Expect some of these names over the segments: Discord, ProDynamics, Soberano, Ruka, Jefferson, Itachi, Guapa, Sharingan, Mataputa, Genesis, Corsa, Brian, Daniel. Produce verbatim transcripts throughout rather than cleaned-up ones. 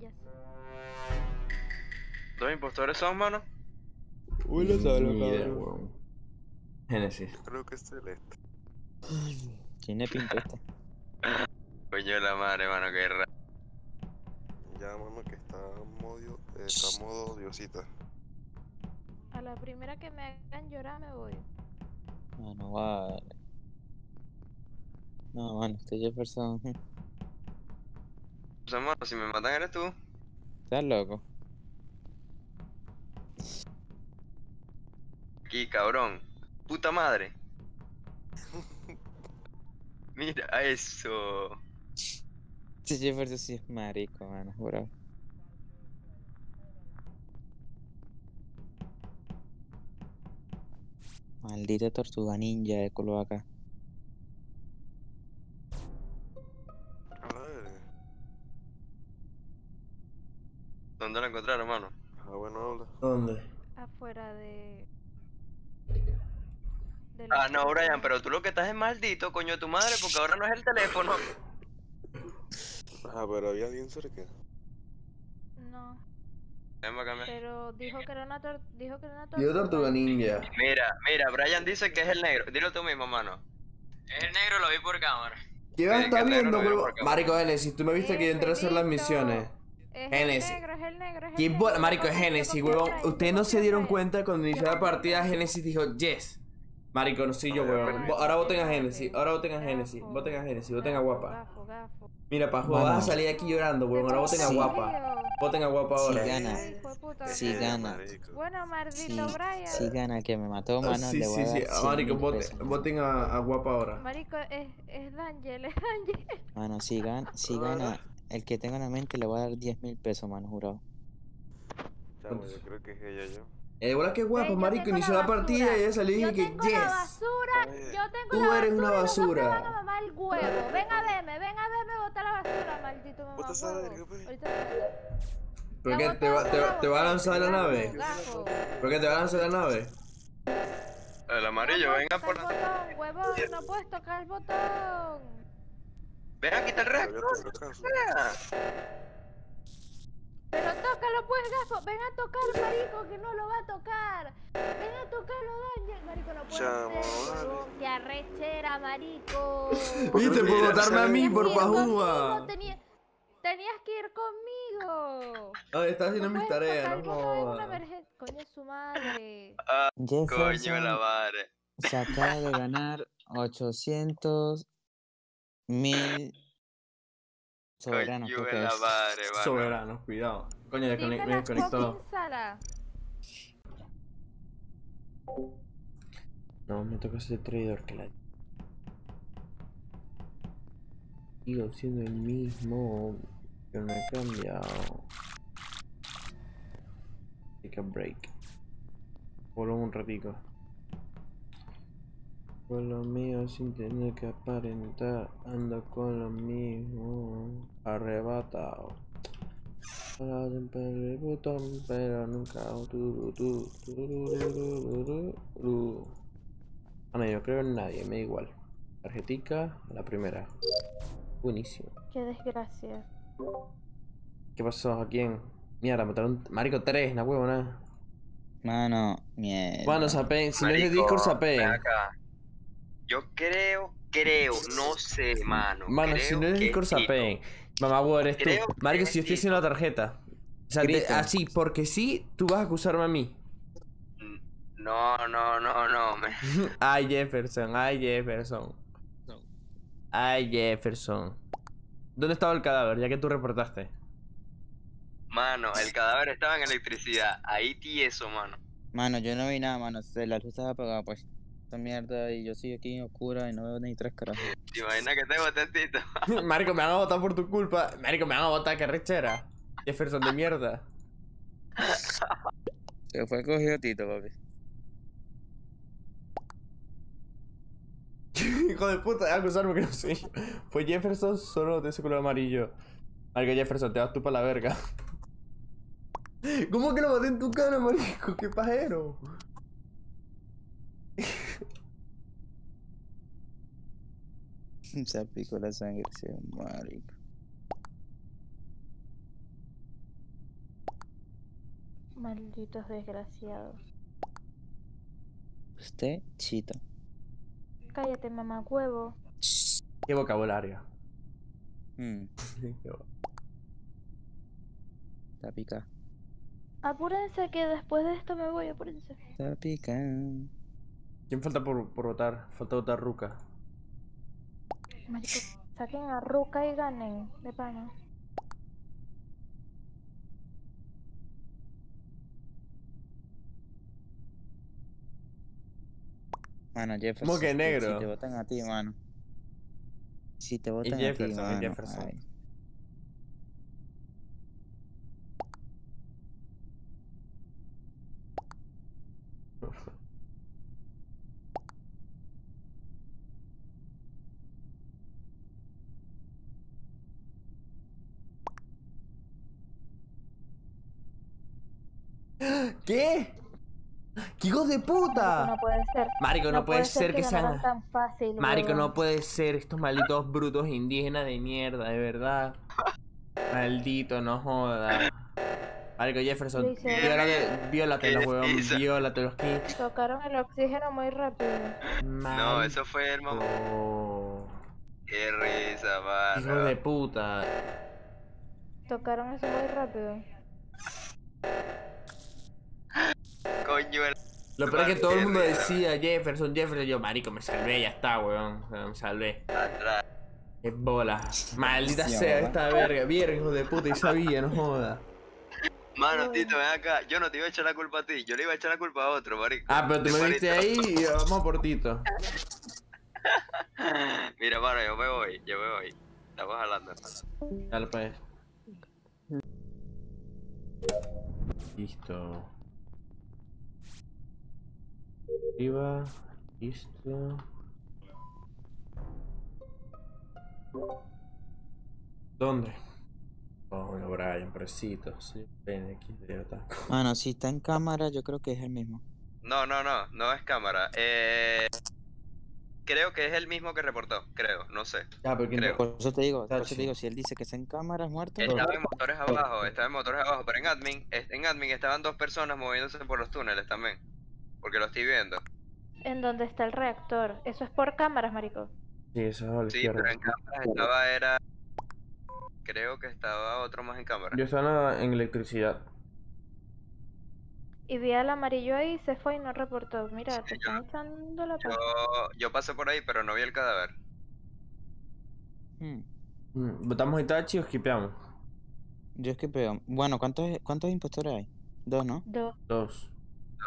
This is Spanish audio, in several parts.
Yes. ¿Dos impostores son, mano? Uy, lo sabe, lo cabrón. Genesis. Creo que es celeste. ¿Quién es pinta esta? Coño la madre, mano, que raro. Ya, mano, que está modo, eh, está modo diosita. A la primera que me hagan llorar me voy. No, no vale. No, bueno, este Jefferson. Pues, mano, si me matan eres tú. Estás loco. Aquí, cabrón. Puta madre. Mira eso. Este Jefferson sí es marico, mano, juro. Maldita tortuga ninja de cloaca. ¿Dónde la encontraron, mano? Ah, bueno, habla. ¿Dónde? Afuera de... de ah, no, Brian, pero tú lo que estás es maldito, coño de tu madre, porque ahora no es el teléfono. Ah, pero había alguien cerca. No. Pero dijo que era una tor dijo que era una tortuga. Yo tortuga ninja. Mira, mira, Brian dice que es el negro. Dilo tú mismo, mano. Es el negro, lo vi por cámara. ¿Qué vas a estar viendo, huevo? Marico, Genesis, tú me viste que yo entré a hacer las misiones. Genesis. Es el negro, es el negro, es el negro. Marico, es Genesis, huevón. Ustedes no se dieron cuenta cuando inició la partida, Genesis dijo, yes. Marico, no soy yo, huevón. Ahora voten a Genesis, ahora voten a Genesis, voten a Genesis, voten a Guapa. Mira, Pajo, vas a salir aquí llorando, huevón. Ahora voten a Guapa. Voten a Guapa ahora. Si gana, si gana. Bueno, maldito Brian. Si gana, que me mató, mano. Sí, sí, sí. Marico, voten a Guapa ahora. Marico, es Daniel, es Daniel. Mano, si gana, si gana, el que tenga en la mente le voy a dar diez mil pesos, mano, jurado. Chamo, yo creo que es ella, yo. Eh, bola que guapo, marico, inició la partida y ella salió y dije que yes. Yo tengo la basura, yo tengo la basura. Tú eres una basura. No me van a mamar el huevo. Ven a verme, ven a verme botar la basura, maldito mamá. ¿Por qué te va a lanzar la nave? ¿Por qué te va a lanzar la nave? El amarillo, venga por la nave. Huevón, no puedes tocar el botón. Ven a quitar el reactor. Pero tócalo pues, Gafo, ven a tocar, marico, que no lo va a tocar. Ven a tocarlo, Daniel, marico, no puede Chamo, ser. Vale. Que arrechera, marico. Viste, por botarme a mí, por pajúa. Tenías, tenías que ir conmigo. Ay, estás haciendo mis tareas, no jodas. Coño, su madre. Ah, coño, la madre. Se acaba de ganar ochocientos mil... Soberano, creo que es. Madre, Soberano, cuidado. Coño, ya me desconectó. No, me toca ese traidor que la... Sigo siendo el mismo. Yo no he cambiado. Take a break. Voló un ratito. Con lo mío sin tener que aparentar, ando con lo mismo, arrebatado. Para romper el botón, pero nunca. Ah, no, yo creo en nadie, me da igual. Tarjetica, la primera. Buenísimo. Qué desgracia. ¿Qué pasó? ¿A quién? Mierda, mataron. Marico, tres, la huevona. Mano, mierda. Bueno, sapeen, si no es de Discord, sapeen. Yo creo, creo, no sé, mano. Mano, creo si no eres el Corsa Pen, mamá, huevo, eres tú. Marico, si yo estoy haciendo la tarjeta. O sea, te, así, porque sí, tú vas a acusarme a mí. No, no, no, no. Me... ay, Jefferson, ay, Jefferson. No. Ay, Jefferson. ¿Dónde estaba el cadáver, ya que tú reportaste? Mano, el cadáver estaba en electricidad. Ahí tieso, mano. Mano, yo no vi nada, mano. La luz estaba apagada, pues. Mierda, y yo sigo aquí oscura y no veo ni tres carajos. ¿Te imaginas que te botentito? Marico, me van a botar por tu culpa. Marico, me van a botar, que rechera. Jefferson de mierda. Se fue cogido Tito, papi. Hijo de puta, deja acusarme que no sé. Fue Jefferson solo de ese color amarillo. Marico, Jefferson, te vas tú para la verga. ¿Cómo que lo boté en tu cara, marico? Qué pajero. Se aplicó la sangre, ese marico. Malditos desgraciados. Usted, chito. Cállate, mamá huevo. Qué vocabulario. Mm. Tapica. Apúrense que después de esto me voy, apúrense. Tapica. ¿Quién falta por, por votar? Falta votar Ruka. Marico, saquen a Ruka y ganen, de pana. Mano, Jefferson. ¿Cómo que negro? Si te votan a ti, mano. Si te votan a ti, mano. Y Jefferson. Ay. ¿Qué? ¡Qué hijos de puta! No puede ser. Marico, no, no puede, puede ser, ser que, que sean tan fácil. Marico, bro. No puede ser. Estos malditos brutos indígenas de mierda, de verdad. Maldito, no joda. Marico, Jefferson, viólate los huevos, viólate los kits. Tocaron el oxígeno muy rápido. Marico. No, eso fue el mamón. Qué risa, barra. Hijos de puta. Tocaron eso muy rápido. Coño, el... Lo peor es que todo el mundo decía Jefferson, Jefferson. Yo, marico, me salvé, ya está, weón. Me salvé. Atrás. Es bola. Maldita sea esta verga. Vieron, hijo de puta, y sabía, no joda. Mano, Tito, ven acá. Yo no te iba a echar la culpa a ti. Yo le iba a echar la culpa a otro, marico. Ah, pero tú me viste ahí y vamos por Tito. Mira, mano, yo me voy. Yo me voy. Estamos hablando, hermano. Dale, pues. Listo. Arriba, listo. ¿Dónde? Oh, bueno, Brian, pobrecito. Sí, ven aquí, de ataco. Bueno, si está en cámara, yo creo que es el mismo. No, no, no, no es cámara. Eh... Creo que es el mismo que reportó, creo, no sé. Ah, pero creo. Por eso te digo, por eso te digo, si él dice que está en cámara, es muerto. Estaba en motores abajo, estaba en motores abajo, pero en admin, en admin estaban dos personas moviéndose por los túneles también. Porque lo estoy viendo. ¿En dónde está el reactor? Eso es por cámaras, marico. Sí, eso es a la izquierda. Sí, pero en cámaras estaba, era... Creo que estaba otro más en cámara. Yo estaba en electricidad. Y vi al amarillo ahí, se fue y no reportó. Mira, sí, te yo... están echando la pata. Yo... yo pasé por ahí, pero no vi el cadáver. Hmm. ¿Votamos Itachi o skipeamos? Yo skipeo. Bueno, ¿cuántos, cuántos impostores hay? Dos, ¿no? Dos. Dos.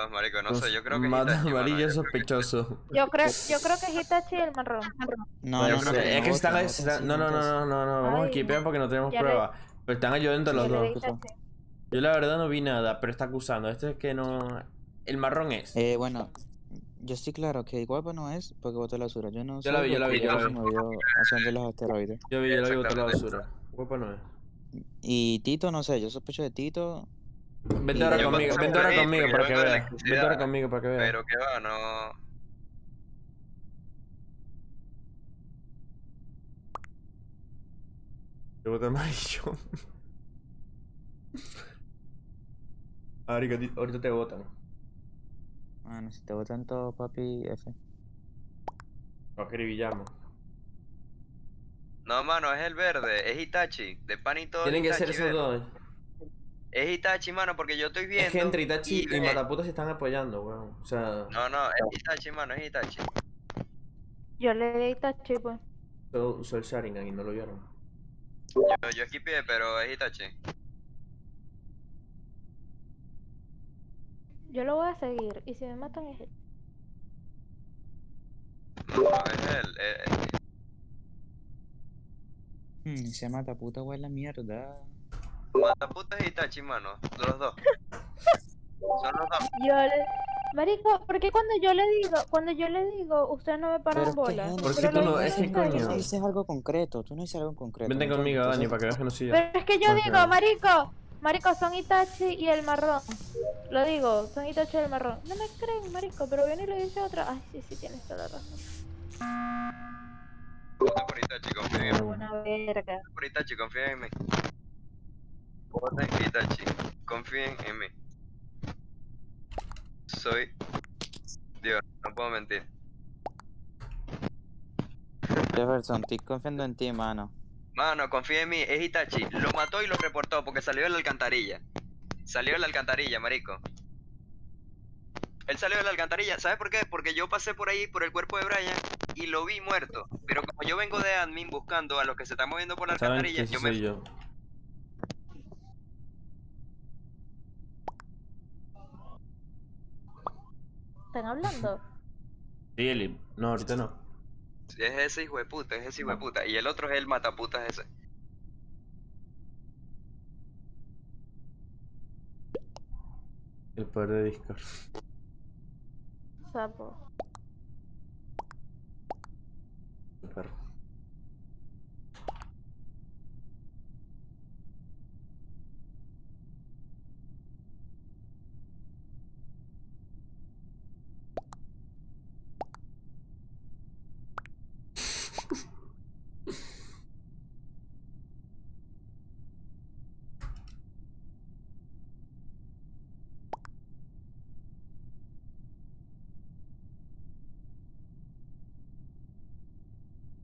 No, marico, no pues sé, yo creo que es Itachi, amarillo, mano, yo sospechoso. Creo que... yo, creo, yo creo que es Itachi y el marrón. No, no, no, es que están... No, no, no, no, no, vamos a equipear porque no tenemos prueba. Le... Pero están ayudando los dos. Yo la verdad no vi nada, pero está acusando. Este es que no... El marrón es. Eh, bueno, yo estoy claro que Guapa no es porque botó la basura. Yo no sé. Yo la vi, yo la vi, yo la vi. Haciendo los asteroides. Yo vi, yo la vi, botó la basura. Guapa no es. Y Tito, no sé, yo sospecho de Tito... Vente ahora conmigo, vente ahora conmigo para que veas. Vente ahora conmigo para que veas. Pero que va, no. Te voy a tomar yo. Ahorita te votan. Bueno, si te votan todos, papi, F. Lo escribillamos. No, mano, es el verde, es Itachi. De pan y todo. Tienen que ser esos dos. Es Itachi, mano, porque yo estoy viendo... Es que entre Itachi y, y Mataputa se están apoyando, weón. O sea... No, no, es Itachi, mano, es Itachi. Yo le di Itachi, pues. Yo usé el Sharingan y no lo vieron. Yo, yo equipé, pero es Itachi. Yo lo voy a seguir, y si me matan es él. No, es él, es él. Hmm, se Mataputa, weón, la mierda. Mataputa y Itachi, mano, los dos. Son los dos. Yo le... Marico, ¿por qué cuando yo le digo, cuando yo le digo, ustedes no me paran bolas? ¿Por qué tú no? Es que coño. Tú dices algo concreto, tú no dices algo concreto. Vente conmigo, Dani, para que veas que no soy yo. Pero es que yo digo, marico, marico, son Itachi y el marrón. Lo digo, son Itachi y el marrón. No me creen, marico, pero viene y lo dice otra. Ay, sí, sí, tienes toda la razón. Vota por Itachi, confía en mí. Una verga. Vota por Itachi, confía en mí. Confíen en mí. soy. Digo, no puedo mentir. Jefferson, estoy confiando en ti, mano. Mano, confía en mí, es Itachi. Lo mató y lo reportó porque salió de la alcantarilla. Salió de la alcantarilla, marico. Él salió de la alcantarilla, ¿sabes por qué? Porque yo pasé por ahí, por el cuerpo de Brian, y lo vi muerto. Pero como yo vengo de admin buscando a los que se están moviendo por la alcantarilla, yo me... Yo. ¿Están hablando? Sí, Eli. No, ahorita no. Sí, es ese hijo de puta, es ese hijo de puta. Y el otro es el mataputa ese. El par de Discord. Sapo. El perro.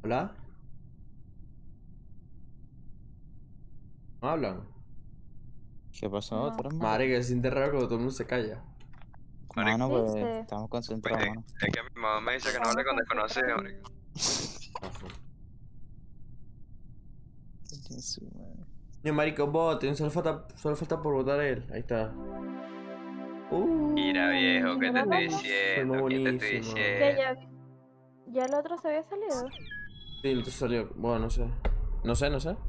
¿Hola? ¿No hablan? ¿Qué pasó? No. Madre, que siente raro cuando todo el mundo se calla. Mano, pues estamos concentrados, mano. Es que mi mamá me dice que no hable con desconocidos, marico. No, marico, voten, solo falta, solo falta por votar él. Ahí está. Uh, Mira, viejo, ¿qué te estoy diciendo? ¿Qué te estoy diciendo? ¿Ya el otro se había salido? Sí, el otro salió, bueno, no sé. No sé, no sé.